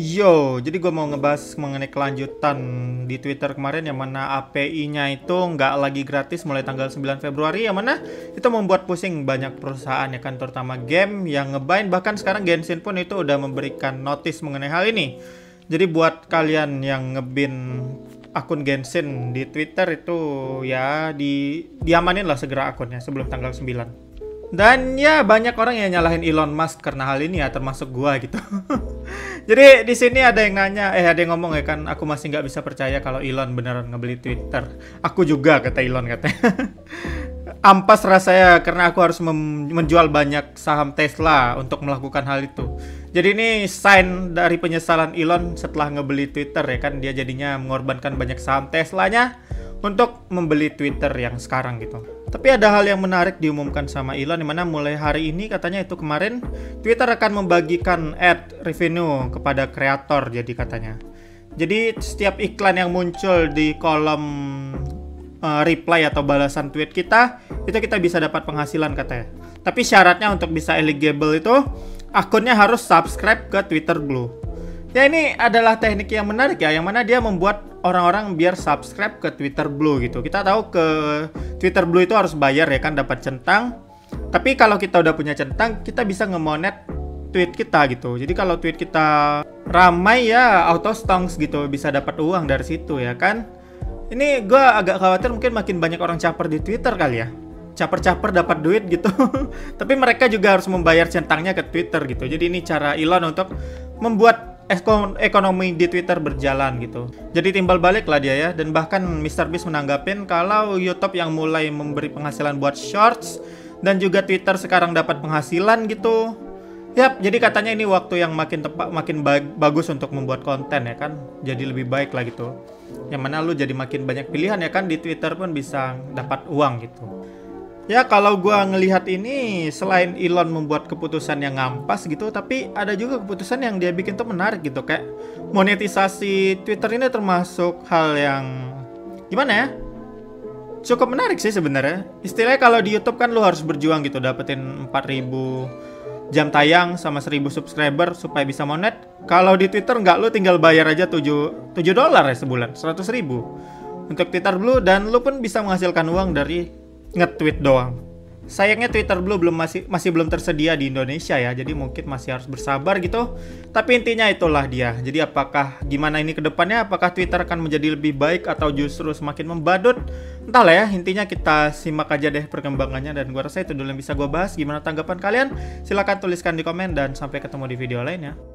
Yo, jadi gue mau ngebahas mengenai kelanjutan di Twitter kemarin yang mana API-nya itu nggak lagi gratis mulai tanggal 9 Februari yang mana itu membuat pusing banyak perusahaan ya kan, terutama game yang ngebain, bahkan sekarang Genshin pun itu udah memberikan notice mengenai hal ini. Jadi buat kalian yang ngebin akun Genshin di Twitter itu ya diamanin lah segera akunnya sebelum tanggal 9. Dan ya banyak orang yang nyalahin Elon Musk karena hal ini ya, termasuk gua gitu. Jadi di sini ada yang nanya, ada yang ngomong ya kan, aku masih nggak bisa percaya kalau Elon beneran ngebeli Twitter. Aku juga, kata Elon katanya. Ampas rasanya karena aku harus menjual banyak saham Tesla untuk melakukan hal itu. Jadi ini sign dari penyesalan Elon setelah ngebeli Twitter ya kan, dia jadinya mengorbankan banyak saham Teslanya untuk membeli Twitter yang sekarang gitu. Tapi ada hal yang menarik diumumkan sama Elon, dimana mulai hari ini katanya itu kemarin Twitter akan membagikan ad revenue kepada kreator, jadi katanya. Jadi setiap iklan yang muncul di kolom reply atau balasan tweet kita, itu kita bisa dapat penghasilan katanya. Tapi syaratnya untuk bisa eligible itu akunnya harus subscribe ke Twitter Blue. Ya ini adalah teknik yang menarik ya, yang mana dia membuat orang-orang biar subscribe ke Twitter Blue gitu. Kita tahu ke Twitter Blue itu harus bayar ya kan, dapat centang. Tapi kalau kita udah punya centang, kita bisa nge-monet tweet kita gitu. Jadi kalau tweet kita ramai ya auto stonks gitu, bisa dapat uang dari situ ya kan. Ini gue agak khawatir mungkin makin banyak orang caper di Twitter kali ya. Caper-caper dapat duit gitu. Tapi mereka juga harus membayar centangnya ke Twitter gitu. Jadi ini cara Elon untuk membuat ekonomi di Twitter berjalan gitu. Jadi timbal balik lah dia ya. Dan bahkan Mr. Beast menanggapin kalau YouTube yang mulai memberi penghasilan buat shorts dan juga Twitter sekarang dapat penghasilan gitu. Yap, jadi katanya ini waktu yang makin tepat, makin bagus untuk membuat konten ya kan. Jadi lebih baik lah gitu. Yang mana lu jadi makin banyak pilihan ya kan, di Twitter pun bisa dapat uang gitu. Ya kalau gua ngelihat ini selain Elon membuat keputusan yang ngampas gitu, tapi ada juga keputusan yang dia bikin tuh menarik gitu, kayak monetisasi Twitter ini termasuk hal yang gimana ya? Cukup menarik sih sebenarnya. Istilahnya kalau di YouTube kan lu harus berjuang gitu, dapetin 4.000 jam tayang sama 1.000 subscriber supaya bisa monet. Kalau di Twitter nggak, lu tinggal bayar aja $7 ya sebulan, 100.000 untuk Twitter Blue, dan lu pun bisa menghasilkan uang dari nge-tweet doang. Sayangnya Twitter Blue masih belum tersedia di Indonesia ya, jadi mungkin masih harus bersabar gitu. Tapi intinya itulah dia. Jadi apakah gimana ini ke depannya, apakah Twitter akan menjadi lebih baik atau justru semakin membadut? Entahlah ya, intinya kita simak aja deh perkembangannya, dan gua rasa itu dulu yang bisa gua bahas. Gimana tanggapan kalian? Silahkan tuliskan di komen, dan sampai ketemu di video lainnya.